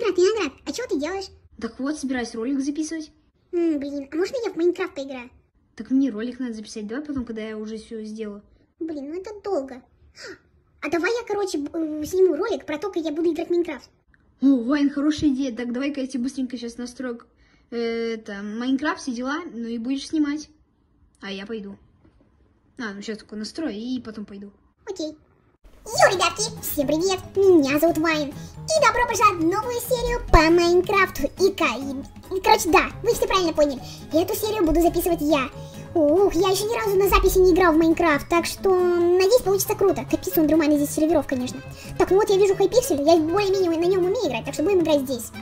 Виноград, а чего ты делаешь? Так вот, собираюсь ролик записывать. Блин, а можно я в Майнкрафт поиграю? Так мне ролик надо записать, давай потом, когда я уже все сделаю. Блин, ну это долго. А давай я, короче, сниму ролик про то, как я буду играть в Майнкрафт. О, Вайн, хорошая идея. Так давай-ка я тебе быстренько сейчас настрою Майнкрафт, все дела, ну и будешь снимать. А я пойду. А, ну сейчас только настрою и потом пойду. Окей. Йо, ребятки, всем привет, меня зовут Вайн, и добро пожаловать в новую серию по Майнкрафту. Короче, да, вы все правильно поняли, эту серию буду записывать я. Ух, я еще ни разу на записи не играл в Майнкрафт, так что, надеюсь, получится круто. Капец, у Андремайна здесь серверов, конечно. Так, ну вот я вижу Hypixel, я более-менее на нем умею играть, так что будем играть здесь.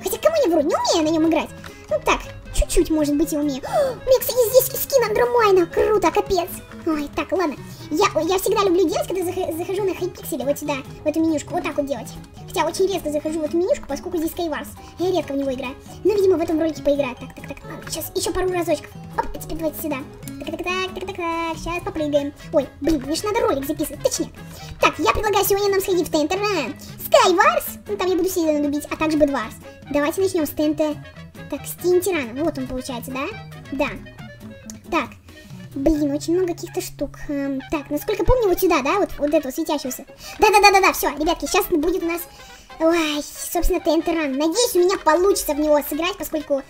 Хотя, кому я вру, не умею на нем играть. Ну так, чуть-чуть, может быть, и умею. У меня, кстати, здесь скин Андремайна, круто, капец. Ой, так, ладно. Я всегда люблю делать, когда захожу на Hypixel, вот сюда, в эту менюшку, вот так вот делать. Хотя очень редко захожу в эту менюшку, поскольку здесь Skywars. Я редко в него играю. Но, видимо, в этом ролике поиграю. Так, ладно, сейчас еще пару разочков. Оп, а теперь давайте сюда. Так, сейчас попрыгаем. Ой, блин, мне же надо ролик записывать, точнее. Так, я предлагаю сегодня нам сходить в TNT Run. Skywars, ну там я буду сильно надубить, а также BedWars. Давайте начнем с TNT. Так, с TNT Run, вот он получается, да? Да. Так. Блин, очень много каких-то штук. Так, насколько помню, вот сюда, да? Вот этого светящегося. Да-да-да-да-да, все, ребятки, сейчас будет у нас... Ой, собственно, TNT Run. Надеюсь, у меня получится в него сыграть, поскольку...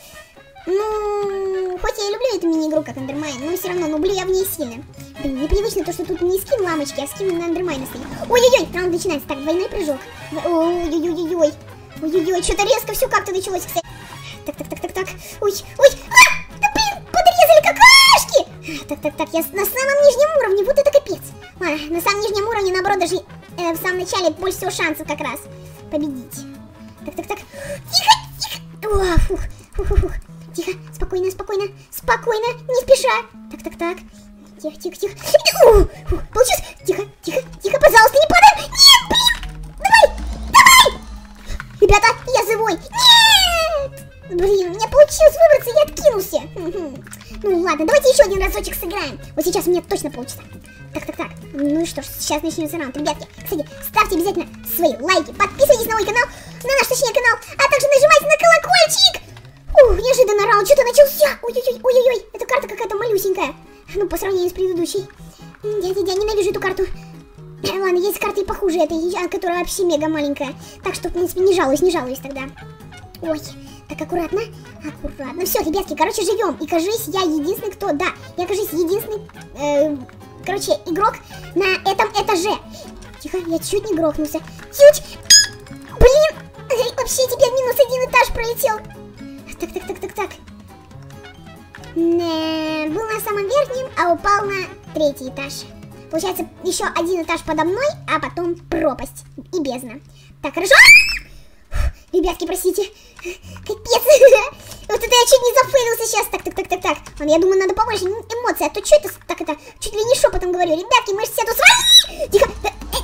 Ну, хоть я и люблю эту мини-игру, как Андремайн, но все равно, люблю я в ней сильно. Блин, непривычно то, что тут не скин ламочки, а скин на Андремайна стоит. Ой-ой-ой, раунд начинается. Так, двойной прыжок. Ой-ой-ой-ой. Ой-ой-ой, что-то резко все как-то началось, кстати. Так. Ой-ой. Так, я на самом нижнем уровне, вот это капец. Ладно, на самом нижнем уровне, наоборот, даже в самом начале больше всего шансов как раз победить. Так. Тихо. О, фух. Тихо, спокойно, не спеша. Так. Тихо. Получилось. Тихо, пожалуйста, не падай. Нет, блин. Давай. Ребята, я живой. Нет. Блин, у меня получилось выбраться, я откинулся. Ну ладно, давайте еще один разочек сыграем. Вот сейчас у меня точно получится. Так. Ну и что ж, сейчас начнется раунд, ребятки. Кстати, ставьте обязательно свои лайки, подписывайтесь на мой канал, на наш, точнее, канал, а также нажимайте на колокольчик. Ух, неожиданно раунд что-то начался. Ой-ой-ой, эта карта какая-то малюсенькая. Ну, по сравнению с предыдущей. Я ненавижу эту карту. Ладно, есть карты и похуже этой, которая вообще мега маленькая. Так что, в принципе, не жалуюсь тогда. Ой, так аккуратно. Все, ребятки, короче, живем. И кажись, я единственный, кто... Да, я, кажись, единственный, короче, игрок на этом этаже. Тихо, я чуть не грохнулся. Блин, вообще теперь -1 этаж пролетел. Так. Был на самом верхнем, а упал на 3-й этаж. Получается, еще 1 этаж подо мной, а потом пропасть и бездна. Так, хорошо. Ребятки, простите. Капец. Вот это я чуть не зафейлился сейчас. Так. Ладно, я думаю, надо побольше эмоций. А то что это так это? Чуть ли не шепотом говорю. Ребятки, мы же все тут с вами. Тихо.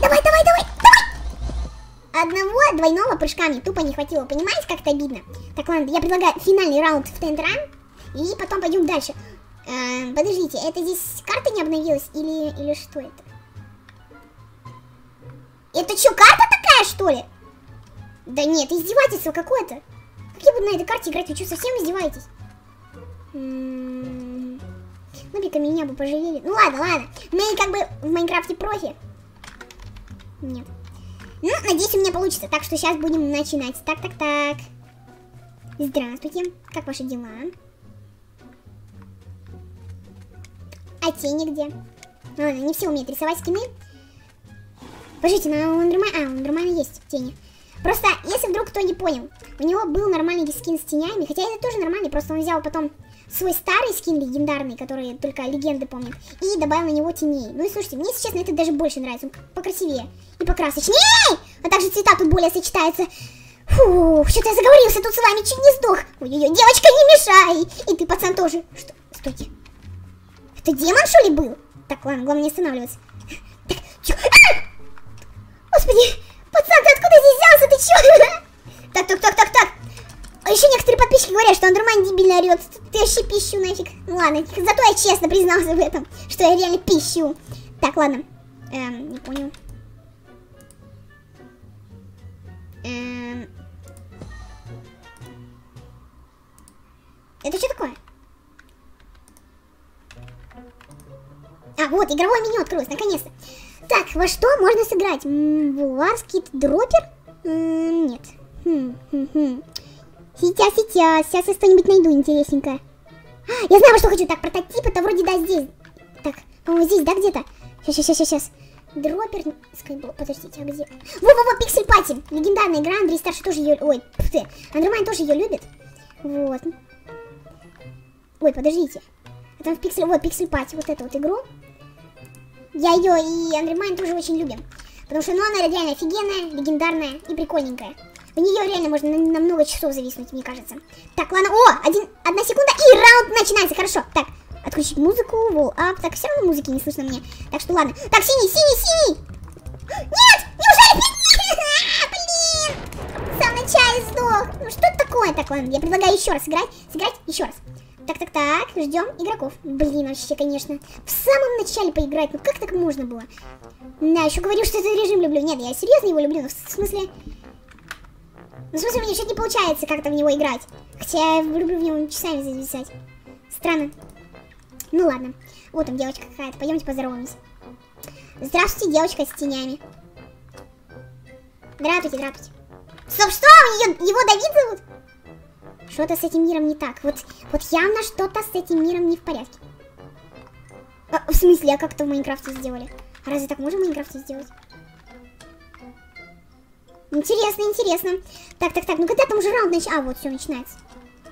Давай. Одного двойного прыжками тупо не хватило. Понимаете, как это обидно? Так, ладно, я предлагаю финальный раунд в TNT Run. И потом пойдем дальше. Подождите, это здесь карта не обновилась? Или что это? Это что, карта такая, что ли? Да нет, издевательство какое-то. Как я буду на этой карте играть? Вы что, совсем издеваетесь? Ну, бика меня бы пожалели. Ну, ладно. Мы как бы в Майнкрафте профи. Нет. Ну, надеюсь, у меня получится. Так что сейчас будем начинать. Так. Здравствуйте. Как ваши дела? А тени где? Ладно, не все умеют рисовать скины. Пожите, на Андремайна есть тени. Просто, если вдруг кто не понял, у него был нормальный скин с тенями, хотя это тоже нормальный, просто он взял потом свой старый скин легендарный, который только легенды помнят, и добавил на него теней. Ну и слушайте, мне, если честно, это даже больше нравится, он покрасивее и покрасочнее, а также цвета тут более сочетаются. Фух, что-то я заговорился тут с вами, чуть не сдох. Ой-ой-ой, девочка, не мешай, и ты, пацан, тоже. Что? Стойте. Это демон, что ли, был? Так, ладно, главное не останавливаться. Так, чё? Господи, пацан, ты откуда здесь взялся, ты чё? Так. А еще некоторые подписчики говорят, что Андремайн дебильно орёт. Ты вообще пищу нафиг. Ну ладно, зато я честно признался в этом, что я реально пищу. Так, ладно. Не понял. Это что такое? А, вот, игровое меню открылось, наконец-то. Так, во что можно сыграть? Булвар, скит, дропер? Нет. Сейчас я что-нибудь найду интересненькое. А, я знаю, во что хочу. Так, прототип, это вроде, да, здесь. Так, по-моему, здесь, да, где-то? Сейчас. Дропер, скайблок, подождите, а где? Во-во-во, Pixel Party. Легендарная игра, Андрей Старший тоже ее... Ой, Андремайн тоже ее любит. Вот. Ой, подождите. А там в Pixel... Вот, Pixel Party, вот эту вот игру. Я ее и Андремайн тоже очень любим. Потому что, ну, она реально офигенная, легендарная и прикольненькая. В нее реально можно на много часов зависнуть, мне кажется. Так, ладно, о, одна секунда, и раунд начинается, хорошо. Так, отключить музыку, волл-ап, так, все равно музыки не слышно мне. Так что, ладно. Так, синий! Нет, неужели? Блин, в самом начале сдох. Ну, что такое? Так, ладно, я предлагаю еще раз сыграть еще раз. Так, ждем игроков. Блин, вообще, конечно. В самом начале поиграть, ну как так можно было? Да, еще говорю, что этот режим люблю. Нет, я серьезно его люблю, но в смысле... Ну, в смысле, у меня что-то не получается как-то в него играть. Хотя я люблю в него часами зависать. Странно. Ну ладно. Вот там девочка какая-то, пойдемте поздороваемся. Здравствуйте, девочка с тенями. Здравствуйте. Стоп, что? Его Давид зовут? Что-то с этим миром не так. Вот явно что-то с этим миром не в порядке. А, в смысле, а как это в Майнкрафте сделали? А разве так можно в Майнкрафте сделать? Интересно. Так, ну когда там уже раунд начинается? А, вот, все начинается.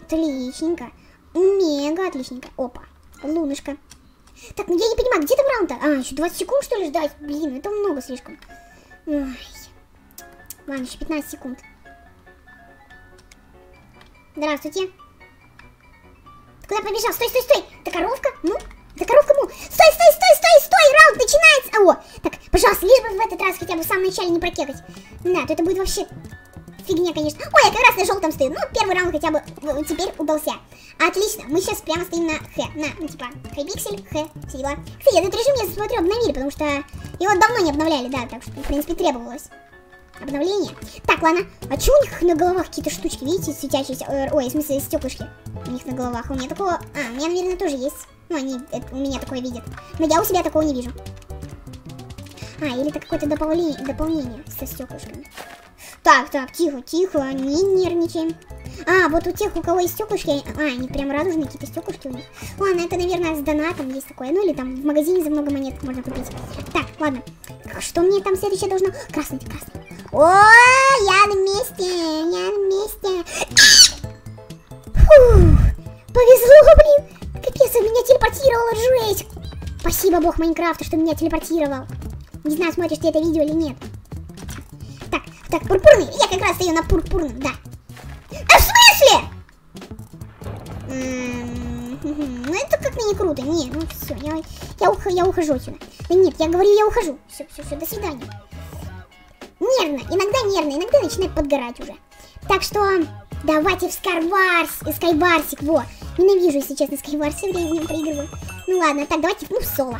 Отличненько. Мега отличненько. Опа, лунышко. Так, ну я не понимаю, где там раунд-то? А, еще 20 секунд, что ли, ждать? Блин, это много слишком. Ой. Ладно, еще 15 секунд. Здравствуйте. Ты куда побежал? Стой. Это коровка? Ну? Это коровка, ну? Стой! Раунд начинается! О! Так, пожалуйста, лишь бы в этот раз хотя бы в самом начале не прокекать. Да, то это будет вообще фигня, конечно. Ой, я как раз на желтом стою. Ну, первый раунд хотя бы теперь удался. Отлично, мы сейчас прямо стоим на Х. Ну, типа, Hypixel, Х, все дела. Кстати, этот режим, я смотрю, обновили, потому что его давно не обновляли, да, так что, в принципе, требовалось. Обновление. Так, ладно. А чё у них на головах какие-то штучки, видите, светящиеся? Ой, в смысле, стеклышки у них на головах. У меня такого... А, у меня, наверное, тоже есть. Ну, они у меня такое видят. Но я у себя такого не вижу. А, или это какое-то дополнение со стеклышками. Так, тихо, не нервничаем. А, вот у тех, у кого есть стеклышки, они прям радужные какие-то стеклышки у них. Ладно, это, наверное, с донатом есть такое. Ну, или там в магазине за много монет можно купить. Так, ладно. Что мне там следующее должно... Красный. О, я на месте. Фух, повезло, блин. Капец, он меня телепортировал, жесть. Спасибо, бог Майнкрафта, что меня телепортировал. Не знаю, смотришь ты это видео или нет. Так, пурпурный. Я как раз стою на пурпурном, да. А в смысле? Ну, это как-то не круто. Не, ну все, я ухожу отсюда. Да нет, я говорю, я ухожу. Все, до свидания. Иногда нервно, иногда начинает подгорать уже. Так что, давайте в Skywars, во. Ненавижу, если честно, Skywars, все время в нем проигрываю. Ну ладно, так, давайте, в соло.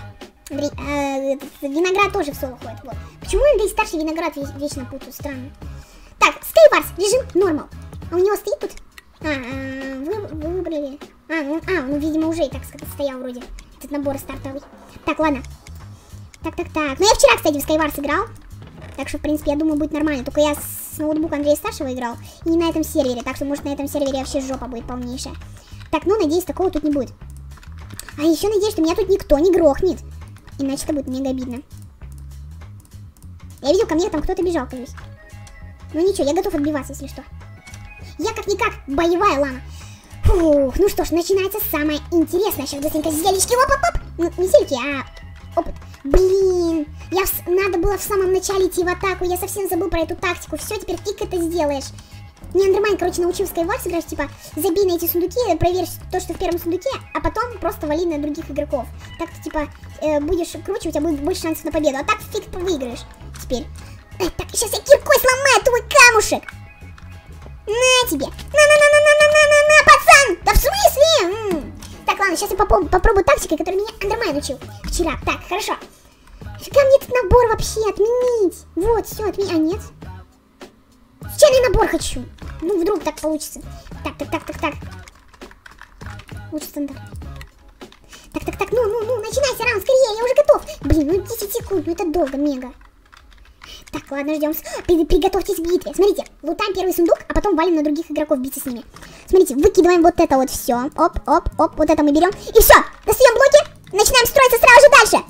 Виноград тоже в соло ходит, вот. Почему Андрей Старший виноград вечно путаю, странно. Так, Skywars, режим нормал. А у него стоит тут? Вы выбрали. Ну, видимо, уже и так стоял вроде. Этот набор стартовый. Так, ладно. Так. Ну, я вчера, кстати, в Skywars играл. Так что, в принципе, я думаю, будет нормально. Только я с ноутбука Андрея Старшего играл. И не на этом сервере. Так что, может, на этом сервере вообще жопа будет полнейшая. Так, ну, надеюсь, такого тут не будет. А еще надеюсь, что меня тут никто не грохнет. Иначе это будет мега обидно. Я видел, ко мне там кто-то бежал, кажется. Ну, ничего, я готов отбиваться, если что. Я как-никак боевая лама. Фух, ну что ж, начинается самое интересное. Сейчас быстренько зелечки. Оп-оп-оп. Ну, не зельки, а опыт. Блин, надо было в самом начале идти в атаку, я совсем забыл про эту тактику. Все, теперь фиг это сделаешь. Мне Андермайн, короче, научил в Skywars играть, типа, забей на эти сундуки, проверь то, что в первом сундуке, а потом просто вали на других игроков. Так ты, типа, будешь круче, у тебя будет больше шансов на победу, а так фиг ты выиграешь теперь. Так, сейчас я киркой сломаю твой камушек. На тебе. На, пацан. Да в смысле? Так, ладно, сейчас я попробую тактикой, которую меня Андермайн учил вчера. Так, хорошо. Фига мне этот набор вообще отменить. Вот, все, отменить. А, нет. Случайный набор хочу. Ну, вдруг так получится. Так. лучше стандарт. Так, ну, начинайся, раунд, скорее, я уже готов. Блин, ну 10 секунд, ну это долго, мега. Так, ладно, ждем. Приготовьтесь к битве. Смотрите, лутаем первый сундук, а потом валим на других игроков биться с ними. Смотрите, выкидываем вот это вот все. Оп, вот это мы берем. И все, достаем блоки, начинаем строиться сразу же дальше.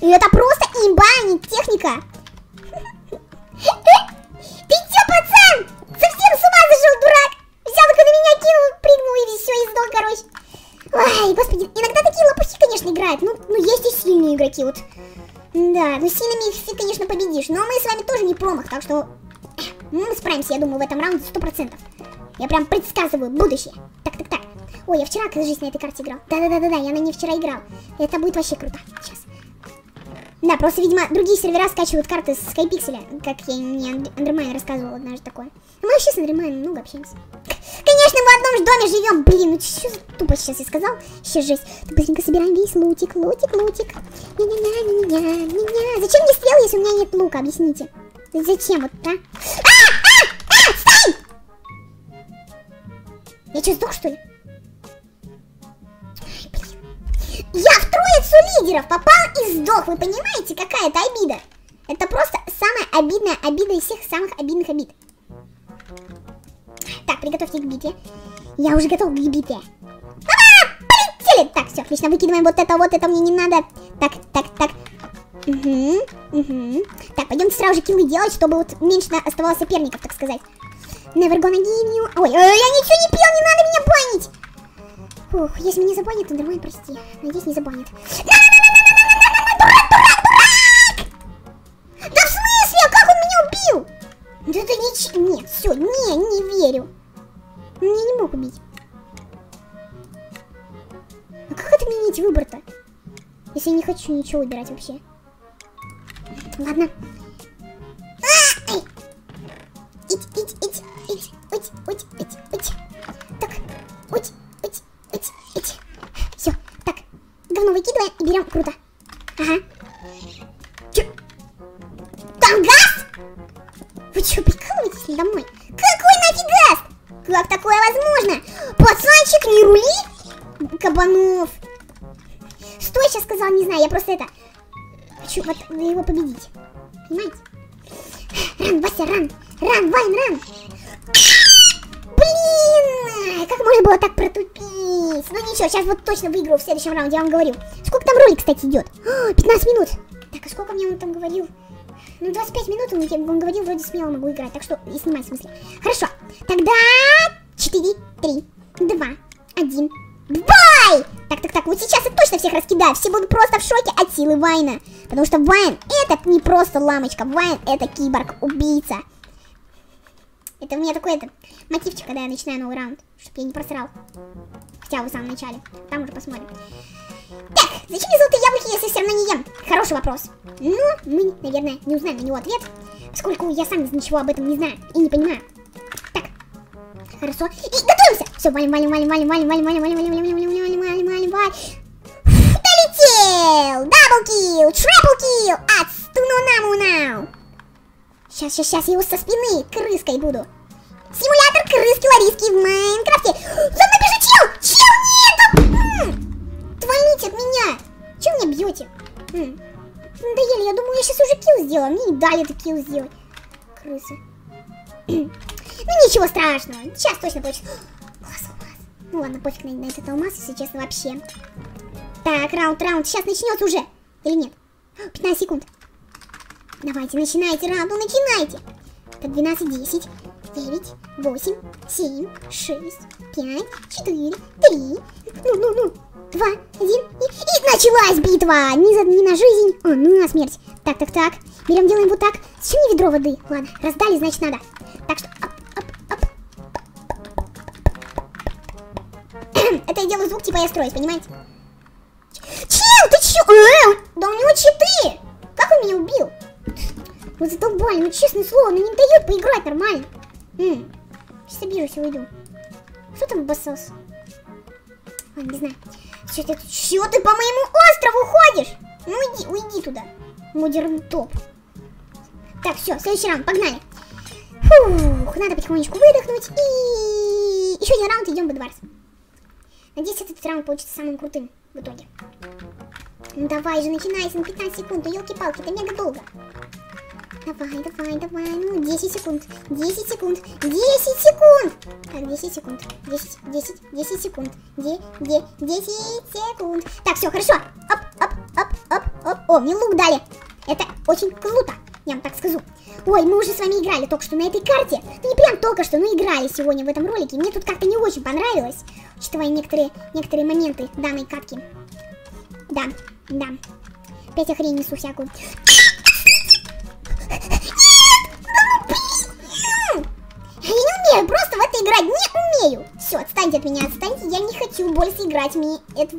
И это просто имба, а не техника. Ты че, пацан? Совсем с ума зашел, дурак. Взял только на меня, кинул, прыгнул и все, и сдох, короче. Ой, господи, иногда такие лопухи, конечно, играют. Ну, есть и сильные игроки, вот. Да, ну сильными ты, конечно, победишь. Но мы с вами тоже не промах, так что... мы справимся, я думаю, в этом раунде 100%. Я прям предсказываю будущее. Так. Ой, я вчера, кажется, на этой карте играл. Да, я на ней вчера играл. Это будет вообще круто. Сейчас. Да, просто, видимо, другие сервера скачивают карты с Hypixel, как я не Андремайн рассказывала однажды такое. Мы вообще с Андремайном много общаемся. Конечно, мы в одном доме живем. Блин, ну что за тупо сейчас я сказал? Еще жесть. Так, быстренько собираем весь лутик. Меня. Зачем мне стрелы, если у меня нет лука? Объясните. Зачем вот, а? Стой! Я что, сдох, что ли? Я в троицу лидеров попал и сдох. Вы понимаете, какая это обида? Это просто самая обидная обида из всех самых обидных обид. Так, приготовьтесь к битве. Я уже готов к битве. Полетели! Так, все, отлично, выкидываем вот это мне не надо. Так. Угу. Так, пойдемте сразу же киллы делать, чтобы вот меньше оставалось соперников, так сказать. Never gonna give you... Ой, я ничего не пил, не надо меня банить! Ух, если меня забанят, то Андремайн, прости. Надеюсь, не забанят. Дурак! Да в смысле? Как он меня убил? Да это ничего... Нет, все, не верю. Меня не мог убить. А как отменить выбор-то? Если я не хочу ничего выбирать вообще. Ладно. Все, так, говно выкидываем и берем, круто. Ага. Че? Там газ? Вы че, прикалываетесь надо мной? Какой нафиг газ? Как такое возможно? Пацанчик, не рули, кабанов. Что я сейчас сказал, не знаю, я просто это... Хочу вот его победить. Понимаете? Ран, Вася, ран, Вайн, ран. Блин, как можно было так протупить? Ну ничего, сейчас вот точно выиграю в следующем раунде, я вам говорю. Сколько там ролик, кстати, идет? 15 минут. Так, а сколько мне он там говорил? Ну, 25 минут он говорил, вроде смело могу играть, так что и снимать в смысле. Хорошо, тогда 4, 3, 2, 1, бай! Так, вот сейчас я точно всех раскидаю, все будут просто в шоке от силы Вайна. Потому что Вайн это не просто ламочка, Вайн это киборг-убийца. Это у меня такой это мотивчик, когда я начинаю новый раунд, чтобы я не просрал. Хотя в самом начале. Там уже посмотрим. Так, зачем мне золотые яблоки, если все равно не ем? Хороший вопрос. Но мы, наверное, не узнаем на него ответ, поскольку я сам ничего об этом не знаю и не понимаю. Так, хорошо. И готовимся! Все, валим. Долетел! Даблкил! Трэблкил! Отстунунамунау! Сейчас, я его со спины крыской буду. Симулятор крыски-лариски в Майнкрафте. За мной бежит чел! Чел, нет! Отвалите от меня! Чего меня бьете? Надоели, я думаю, я сейчас уже килл сделала. Мне не дали это килл сделать. Крысы. Ну ничего страшного. Сейчас точно получится. Алмаз. Ну ладно, пофиг на этот алмаз, если честно, вообще. Так, раунд. Сейчас начнется уже. Или нет? 15 секунд. Давайте, начинайте раунд, начинайте. Так, 12, 10. 9, 8, 7, 6, 5, 4, 3, ну, 2, 1, и началась битва! Не на жизнь, а на смерть. Так, берем, делаем вот так. Еще не ведро воды. Ладно, раздали, значит надо. Так что, это я делаю звук, типа я строюсь, понимаете? Чел, ты че? Да у него читы! Как он меня убил? Вот задолбали, ну честное слово, ну не дают поиграть нормально. Сейчас обижусь и уйду. Кто там басос? Ладно, не знаю. Чё ты по моему острову ходишь? Ну уйди туда, модерн топ. Так, все, следующий раунд, погнали. Фух, надо потихонечку выдохнуть. И еще один раунд, идем в BedWars. Надеюсь, этот раунд получится самым крутым в итоге. Ну давай же, начинайся, на 15 секунд, елки-палки, это мега долго. Давай, давай, давай, ну 10 секунд, 10 секунд, 10 секунд. Так, 10 секунд, 10, 10, 10 секунд, 10 секунд. Так, все, хорошо. Оп, оп, оп, оп, оп. О, мне лук дали. Это очень круто, я вам так скажу. Ой, мы уже с вами играли только что на этой карте. Ну не прям только что, но играли сегодня в этом ролике. Мне тут как-то не очень понравилось, учитывая некоторые моменты данной катки. Да, да. Опять я хрень несу всякую. Я не умею просто в это играть, не умею. Все, отстаньте от меня, отстаньте. Я не хочу больше играть в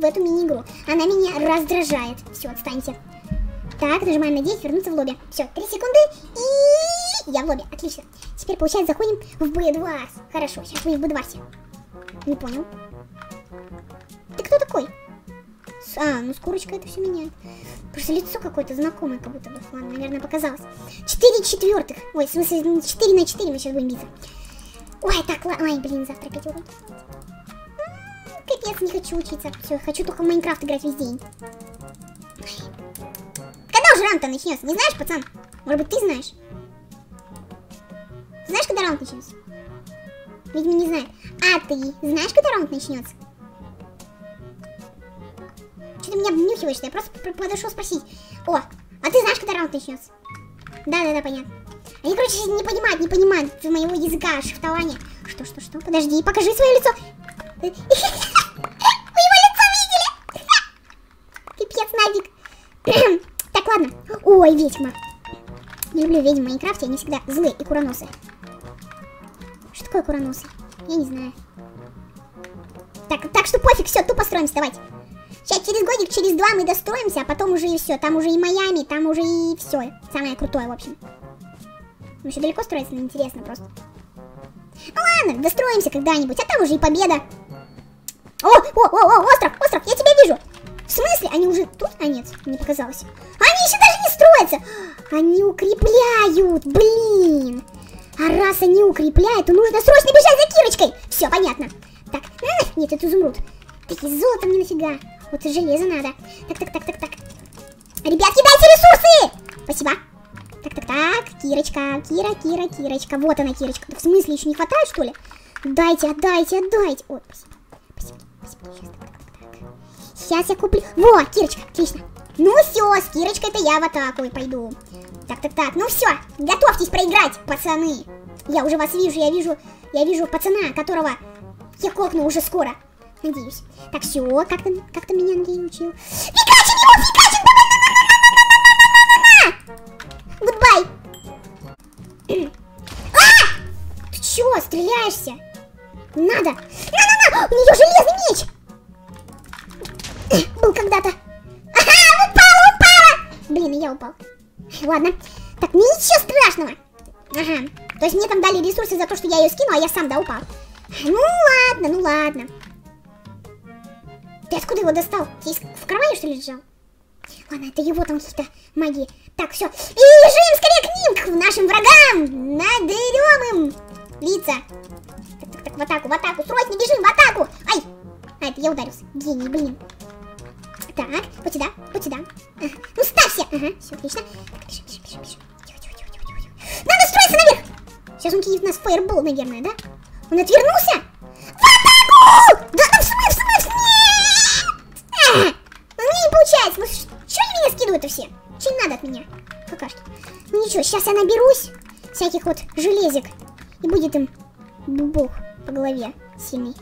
эту мини-игру. Она меня раздражает. Все, отстаньте. Так, нажимаем на 10, вернуться в лобби. Все, 3 секунды. И я в лобби. Отлично. Теперь, получается, заходим в BedWars. Хорошо, сейчас мы в BedWars. Не понял. Ты кто такой? А, ну с курочкой это все меняет. Просто лицо какое-то знакомое, как будто бы. Ладно, наверное, показалось. 4 четвертых. Ой, в смысле, 4 на 4 мы сейчас будем биться. Ой, так, ладно. Ай, блин, завтра 5 уроков. Капец, не хочу учиться. Все, хочу только в Майнкрафт играть весь день. Когда уже раунд-то начнется? Не знаешь, пацан? Может быть, ты знаешь? Знаешь, когда раунд начнется? Видимо, не знаю. А ты знаешь, когда раунд начнется? Что ты меня обнюхиваешь-то? Я просто подошел спросить. О, а ты знаешь, когда раунд начнется? Да-да-да, понятно. Они, короче, не понимают моего языка, шифтования. Что-что-что? Подожди, покажи свое лицо. Вы его лицо видели? Пипец, нафиг. Так, ладно. Ой, ведьма. Не люблю ведьм в Майнкрафте, они всегда злые и куроносы. Что такое куроносы? Я не знаю. Так что пофиг, все, тупо строимся, давайте. Сейчас через годик, через 2 мы достроимся, а потом уже и все. Там уже и Майами, там уже и все. Самое крутое, в общем. Ну, еще далеко строится, но интересно просто. Ну ладно, достроимся когда-нибудь, а там уже и победа. О, остров, остров, я тебя вижу. В смысле? Они уже тут? А нет, мне показалось. Они еще даже не строятся. Они укрепляют, блин. А раз они укрепляют, то нужно срочно бежать за Кирочкой. Все, понятно. Так, нет, это изумруд. Такие золотом не нафига. Вот и железо надо. Так. Ребят, кидайте ресурсы! Спасибо. Так. Кирочка. Вот она, Кирочка. В смысле, еще не хватает, что ли? Дайте, отдайте. О, спасибо. Так. Сейчас я куплю. Во, Кирочка, отлично. Ну все, с Кирочкой-то я в атаку и пойду. Так. Ну все, готовьтесь проиграть, пацаны. Я уже вас вижу, я вижу пацана, которого я кокну уже скоро. Надеюсь. Так, все, как-то меня Андрей учил. Фигачим его, фигачим! Гудбай! А! Ты чё, стреляешься? Не надо! На-на-на! У неё железный меч! Был когда-то. Ага, упала! Блин, и я упал. Ладно. Так, ничего страшного. Ага. То есть мне там дали ресурсы за то, что я ее скину, а я сам, да, упал. Ну ладно. Ты откуда его достал? Ты в кармане, что ли, лежал? Ладно, это его там какие-то магии. Так, все. И бежим скорее к ним, к нашим врагам. Надерем им лица. Так, в атаку. Срочно бежим, в атаку. Ай. А, это я ударился. Гений, блин. Так, вот сюда. Ага. Ну, ставься. Ага, все, отлично. Так, бежим. Тихо. Надо строиться наверх. Сейчас он кинет нас фаербол, наверное, да? Он отвернулся? В атаку! Да, получается, ну что они меня скидывают-то все? Че им надо от меня? Какашки. Ну ничего, сейчас я наберусь всяких вот железек. И будет им бубух по голове сильный.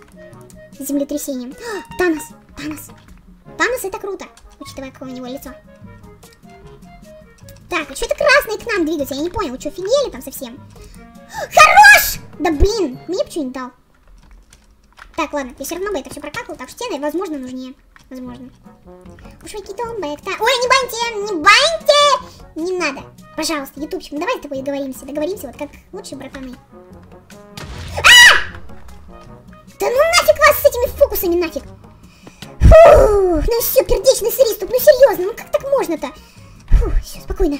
С землетрясением. А, Танос. Танос это круто, учитывая, какое у него лицо. Так, а что это красные к нам двигаются? Я не понял, что офигели там совсем? Хорош! Да блин, мне бы что-нибудь дал. Так, ладно, я все равно бы это все прокакал, так что стены, возможно, нужнее. Возможно. Уж какие-то бомбы. Ой, не баньте! Не надо. Пожалуйста, ютубчик, ну давай с тобой договоримся, вот как лучшие братаны. А! Да ну нафиг вас с этими фокусами, нафиг! Фух, ну все, сердечный приступ, ну серьезно, ну как так можно-то? Фух, все, спокойно.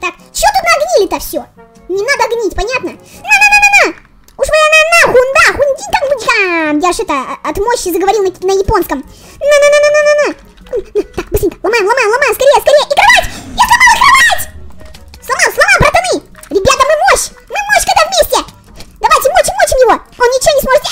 Так. Че тут нагнили-то все? Не надо гнить, понятно? На-на-на-на-на! Уж вы на-на-хунда, хундин-там-бучам! Я аж это, от мощи заговорил на японском. На-на-на-на-на-на-на. Так, быстренько. Ломаем, ломаем, ломаем. Скорее, скорее. И кровать! Я сломала кровать! Сломал, сломал, братаны. Ребята, мы мощь. Мы мощь, когда вместе. Давайте мочим, мочим его. Он ничего не сможет.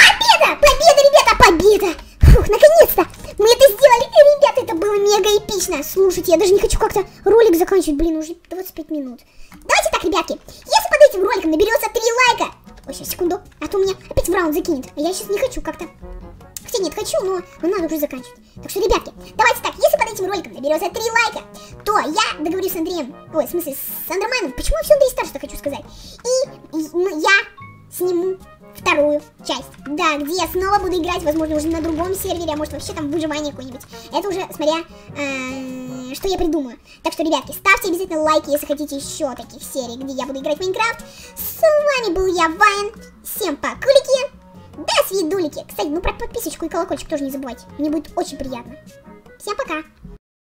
Победа! Победа, ребята, победа. Фух, наконец-то. Мы это сделали. Ребята, это было мега эпично. Слушайте, я даже не хочу как-то ролик заканчивать. Блин, уже 25 минут. Давайте так, ребятки. Если под этим роликом наберется 3 лайка... Ой, сейчас, секунду. А то меня опять в раунд закинет. А я сейчас не хочу как-то... Хотя нет, хочу, но надо уже заканчивать. Так что, ребятки, давайте так, если под этим роликом наберется 3 лайка, то я договорюсь с Андреем, ой, в смысле, с Андремайном, почему я все Андрей старше, хочу сказать, и я сниму вторую часть, да, где я снова буду играть, возможно, уже на другом сервере, а может, вообще там выживание какое-нибудь, это уже, смотря, что я придумаю. Так что, ребятки, ставьте обязательно лайки, если хотите еще таких серий, где я буду играть в Майнкрафт. С вами был я, Вайн, всем покулики! До свидулики! Кстати, ну про подписочку и колокольчик тоже не забывайте. Мне будет очень приятно. Всем пока!